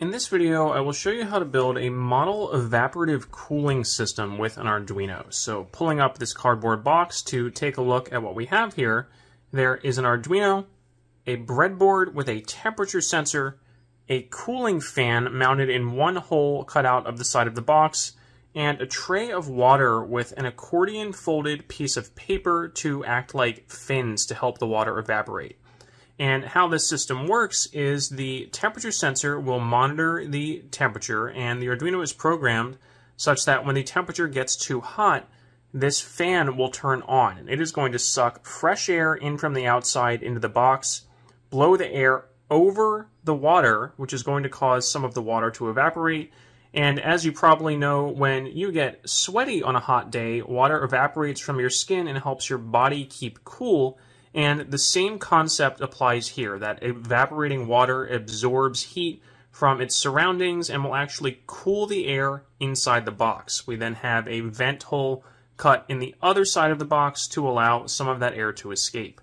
In this video, I will show you how to build a model evaporative cooling system with an Arduino. So pulling up this cardboard box to take a look at what we have here, there is an Arduino, a breadboard with a temperature sensor, a cooling fan mounted in one hole cut out of the side of the box, and a tray of water with an accordion folded piece of paper to act like fins to help the water evaporate. And how this system works is the temperature sensor will monitor the temperature, and the Arduino is programmed such that when the temperature gets too hot, this fan will turn on, and it is going to suck fresh air in from the outside into the box, blow the air over the water, which is going to cause some of the water to evaporate. And as you probably know, when you get sweaty on a hot day, water evaporates from your skin and helps your body keep cool. And the same concept applies here, that evaporating water absorbs heat from its surroundings and will actually cool the air inside the box. We then have a vent hole cut in the other side of the box to allow some of that air to escape.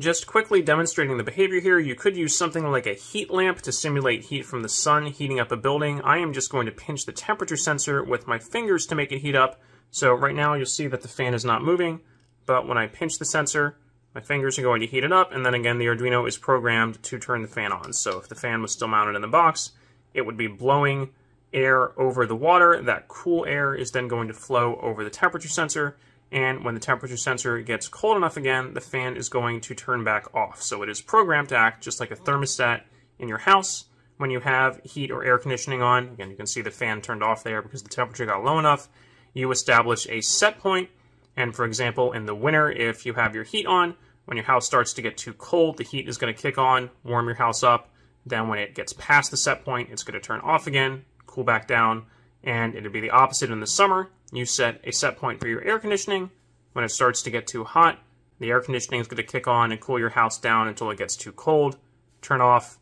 Just quickly demonstrating the behavior here, you could use something like a heat lamp to simulate heat from the sun heating up a building. I am just going to pinch the temperature sensor with my fingers to make it heat up. So right now you'll see that the fan is not moving, but when I pinch the sensor, my fingers are going to heat it up, and then again the Arduino is programmed to turn the fan on. So if the fan was still mounted in the box, it would be blowing air over the water. That cool air is then going to flow over the temperature sensor, and when the temperature sensor gets cold enough again, the fan is going to turn back off. So it is programmed to act just like a thermostat in your house. When you have heat or air conditioning on, again you can see the fan turned off there because the temperature got low enough, you establish a set point, and for example in the winter if you have your heat on, when your house starts to get too cold, the heat is going to kick on, warm your house up. Then when it gets past the set point, it's going to turn off again, cool back down, and it'll be the opposite in the summer. You set a set point for your air conditioning. When it starts to get too hot, the air conditioning is going to kick on and cool your house down until it gets too cold, turn off,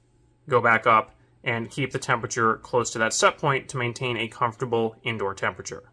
go back up, and keep the temperature close to that set point to maintain a comfortable indoor temperature.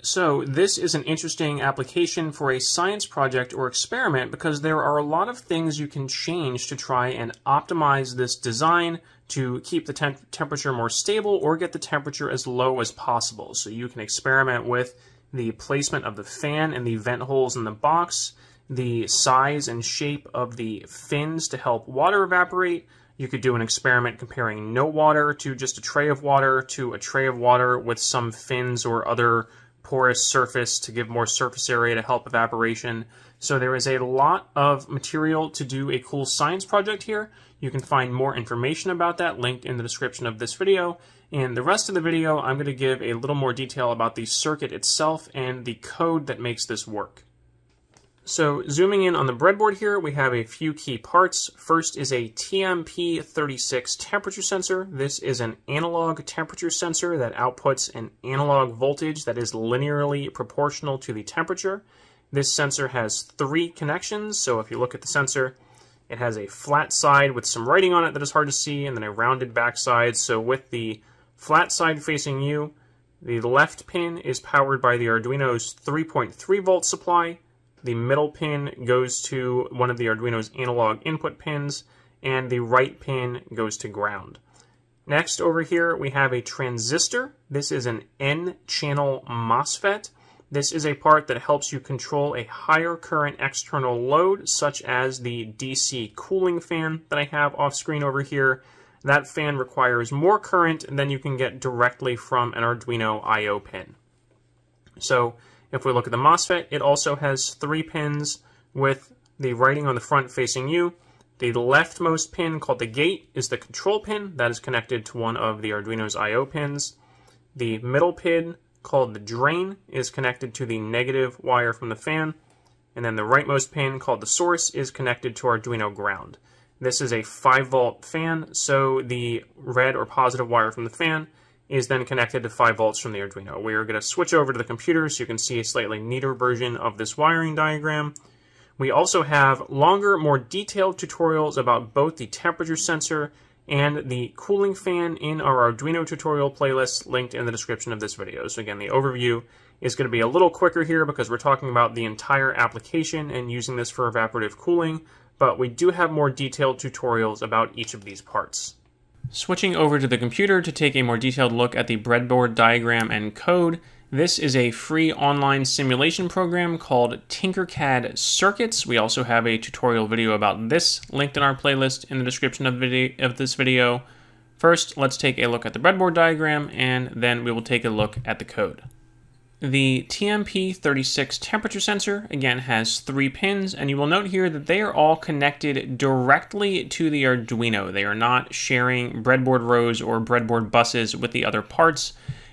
So this is an interesting application for a science project or experiment because there are a lot of things you can change to try and optimize this design to keep the temperature more stable or get the temperature as low as possible. So you can experiment with the placement of the fan and the vent holes in the box, the size and shape of the fins to help water evaporate. You could do an experiment comparing no water to just a tray of water to a tray of water with some fins or other porous surface to give more surface area to help evaporation. So there is a lot of material to do a cool science project here. You can find more information about that linked in the description of this video. In the rest of the video, I'm going to give a little more detail about the circuit itself and the code that makes this work. So zooming in on the breadboard here, we have a few key parts. First is a TMP36 temperature sensor. This is an analog temperature sensor that outputs an analog voltage that is linearly proportional to the temperature. This sensor has three connections. So if you look at the sensor, it has a flat side with some writing on it that is hard to see, and then a rounded back side. So with the flat side facing you, the left pin is powered by the Arduino's 3.3 volt supply. The middle pin goes to one of the Arduino's analog input pins, and the right pin goes to ground. Next, over here, we have a transistor. This is an N-channel MOSFET. This is a part that helps you control a higher current external load, such as the DC cooling fan that I have off screen over here. That fan requires more current than you can get directly from an Arduino I/O pin. So, if we look at the MOSFET, it also has three pins with the writing on the front facing you. The leftmost pin, called the gate, is the control pin. That is connected to one of the Arduino's I/O pins. The middle pin, called the drain, is connected to the negative wire from the fan. And then the rightmost pin, called the source, is connected to Arduino ground. This is a 5-volt fan, so the red or positive wire from the fan is then connected to 5 volts from the Arduino. We are going to switch over to the computer so you can see a slightly neater version of this wiring diagram. We also have longer, more detailed tutorials about both the temperature sensor and the cooling fan in our Arduino tutorial playlist linked in the description of this video. So again, the overview is going to be a little quicker here because we're talking about the entire application and using this for evaporative cooling, but we do have more detailed tutorials about each of these parts. Switching over to the computer to take a more detailed look at the breadboard diagram and code, this is a free online simulation program called Tinkercad Circuits. We also have a tutorial video about this linked in our playlist in the description of this video. First, let's take a look at the breadboard diagram, and then we will take a look at the code. The TMP36 temperature sensor, again, has 3 pins, and you will note here that they are all connected directly to the Arduino. They are not sharing breadboard rows or breadboard buses with the other parts.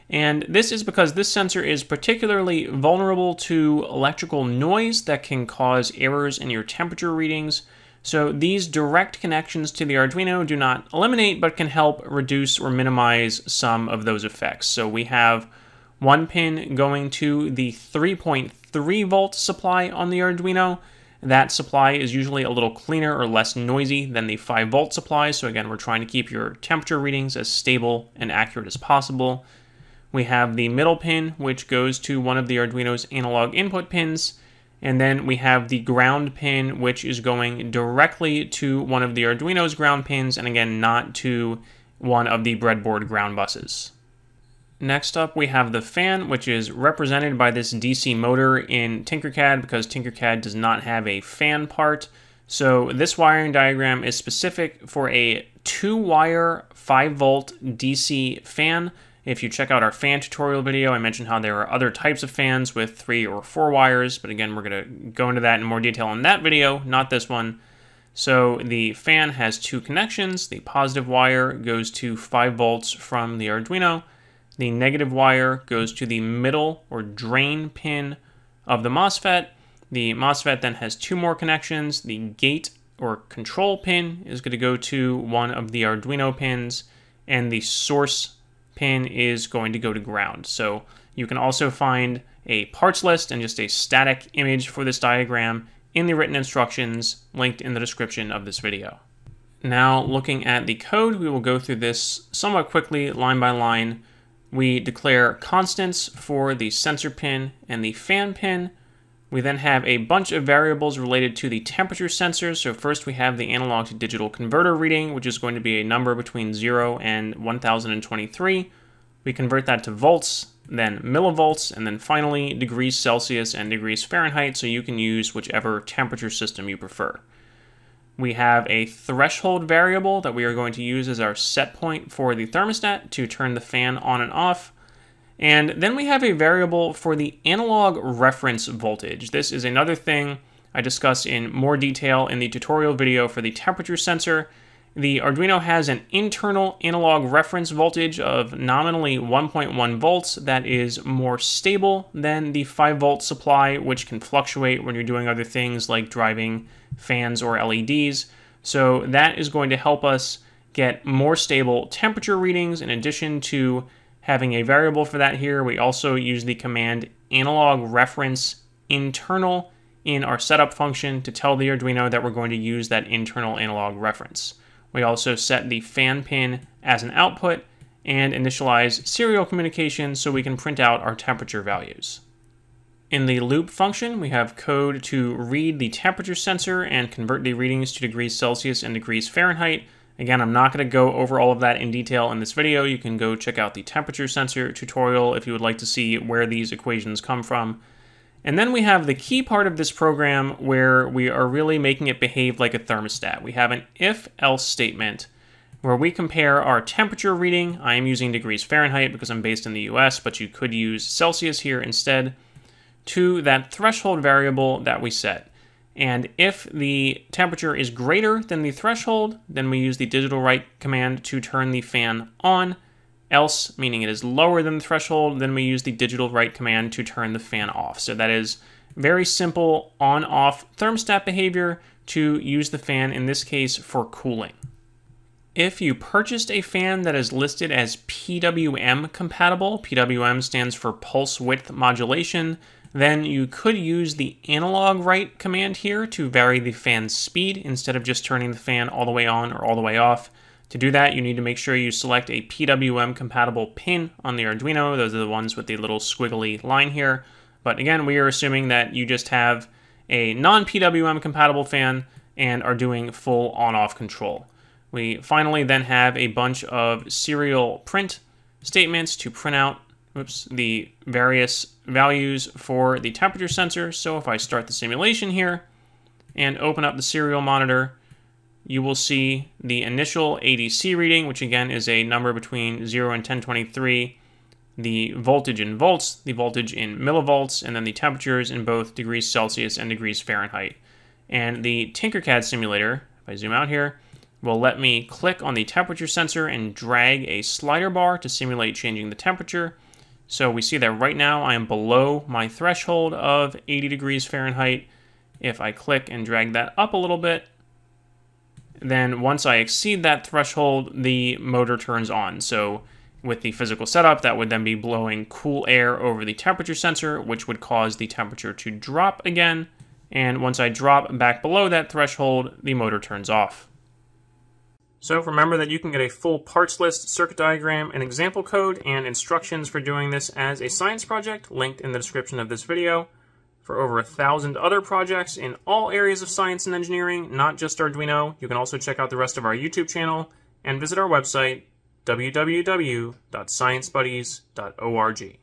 And this is because this sensor is particularly vulnerable to electrical noise that can cause errors in your temperature readings. So these direct connections to the Arduino do not eliminate, but can help reduce or minimize some of those effects. So we have one pin going to the 3.3 volt supply on the Arduino. That supply is usually a little cleaner or less noisy than the 5 volt supply. So again, we're trying to keep your temperature readings as stable and accurate as possible. We have the middle pin, which goes to one of the Arduino's analog input pins. And then we have the ground pin, which is going directly to one of the Arduino's ground pins, and again, not to one of the breadboard ground buses. Next up, we have the fan, which is represented by this DC motor in Tinkercad, because Tinkercad does not have a fan part. So this wiring diagram is specific for a 2-wire 5-volt DC fan. If you check out our fan tutorial video, I mentioned how there are other types of fans with 3 or 4 wires, but again, we're gonna go into that in more detail in that video, not this one. So the fan has 2 connections. The positive wire goes to 5 volts from the Arduino. The negative wire goes to the middle or drain pin of the MOSFET. The MOSFET then has 2 more connections. The gate or control pin is gonna go to one of the Arduino pins, and the source pin is going to go to ground. So you can also find a parts list and just a static image for this diagram in the written instructions linked in the description of this video. Now, looking at the code, we will go through this somewhat quickly, line by line. We declare constants for the sensor pin and the fan pin. We then have a bunch of variables related to the temperature sensor. So first we have the analog to digital converter reading, which is going to be a number between 0 and 1023. We convert that to volts, then millivolts, and then finally degrees Celsius and degrees Fahrenheit, so you can use whichever temperature system you prefer. We have a threshold variable that we are going to use as our set point for the thermostat to turn the fan on and off. And then we have a variable for the analog reference voltage. This is another thing I discuss in more detail in the tutorial video for the temperature sensor. The Arduino has an internal analog reference voltage of nominally 1.1 volts that is more stable than the 5 volt supply, which can fluctuate when you're doing other things like driving fans or LEDs. So that is going to help us get more stable temperature readings. In addition to having a variable for that here, we also use the command analog reference internal in our setup function to tell the Arduino that we're going to use that internal analog reference. We also set the fan pin as an output and initialize serial communication so we can print out our temperature values. In the loop function, we have code to read the temperature sensor and convert the readings to degrees Celsius and degrees Fahrenheit. Again, I'm not going to go over all of that in detail in this video. You can go check out the temperature sensor tutorial if you would like to see where these equations come from. And then we have the key part of this program where we are really making it behave like a thermostat. We have an if-else statement where we compare our temperature reading. I am using degrees Fahrenheit because I'm based in the US, but you could use Celsius here instead, to that threshold variable that we set. And if the temperature is greater than the threshold, then we use the digital write command to turn the fan on. Else, meaning it is lower than the threshold, then we use the digital write command to turn the fan off. So that is very simple on-off thermostat behavior to use the fan, in this case, for cooling. If you purchased a fan that is listed as PWM compatible, PWM stands for pulse width modulation, then you could use the analog write command here to vary the fan speed instead of just turning the fan all the way on or all the way off. To do that, you need to make sure you select a PWM compatible pin on the Arduino. Those are the ones with the little squiggly line here. But again, we are assuming that you just have a non-PWM compatible fan and are doing full on-off control. We finally then have a bunch of serial print statements to print out the various values for the temperature sensor. So if I start the simulation here and open up the serial monitor, you will see the initial ADC reading, which again is a number between 0 and 1023, the voltage in volts, the voltage in millivolts, and then the temperatures in both degrees Celsius and degrees Fahrenheit. And the Tinkercad simulator, if I zoom out here, will let me click on the temperature sensor and drag a slider bar to simulate changing the temperature. So we see that right now I am below my threshold of 80 degrees Fahrenheit. If I click and drag that up a little bit, then once I exceed that threshold, the motor turns on. So with the physical setup, that would then be blowing cool air over the temperature sensor, which would cause the temperature to drop again. And once I drop back below that threshold, the motor turns off. So remember that you can get a full parts list, circuit diagram, an example code, and instructions for doing this as a science project linked in the description of this video. For over 1,000 other projects in all areas of science and engineering, not just Arduino, you can also check out the rest of our YouTube channel and visit our website, www.sciencebuddies.org.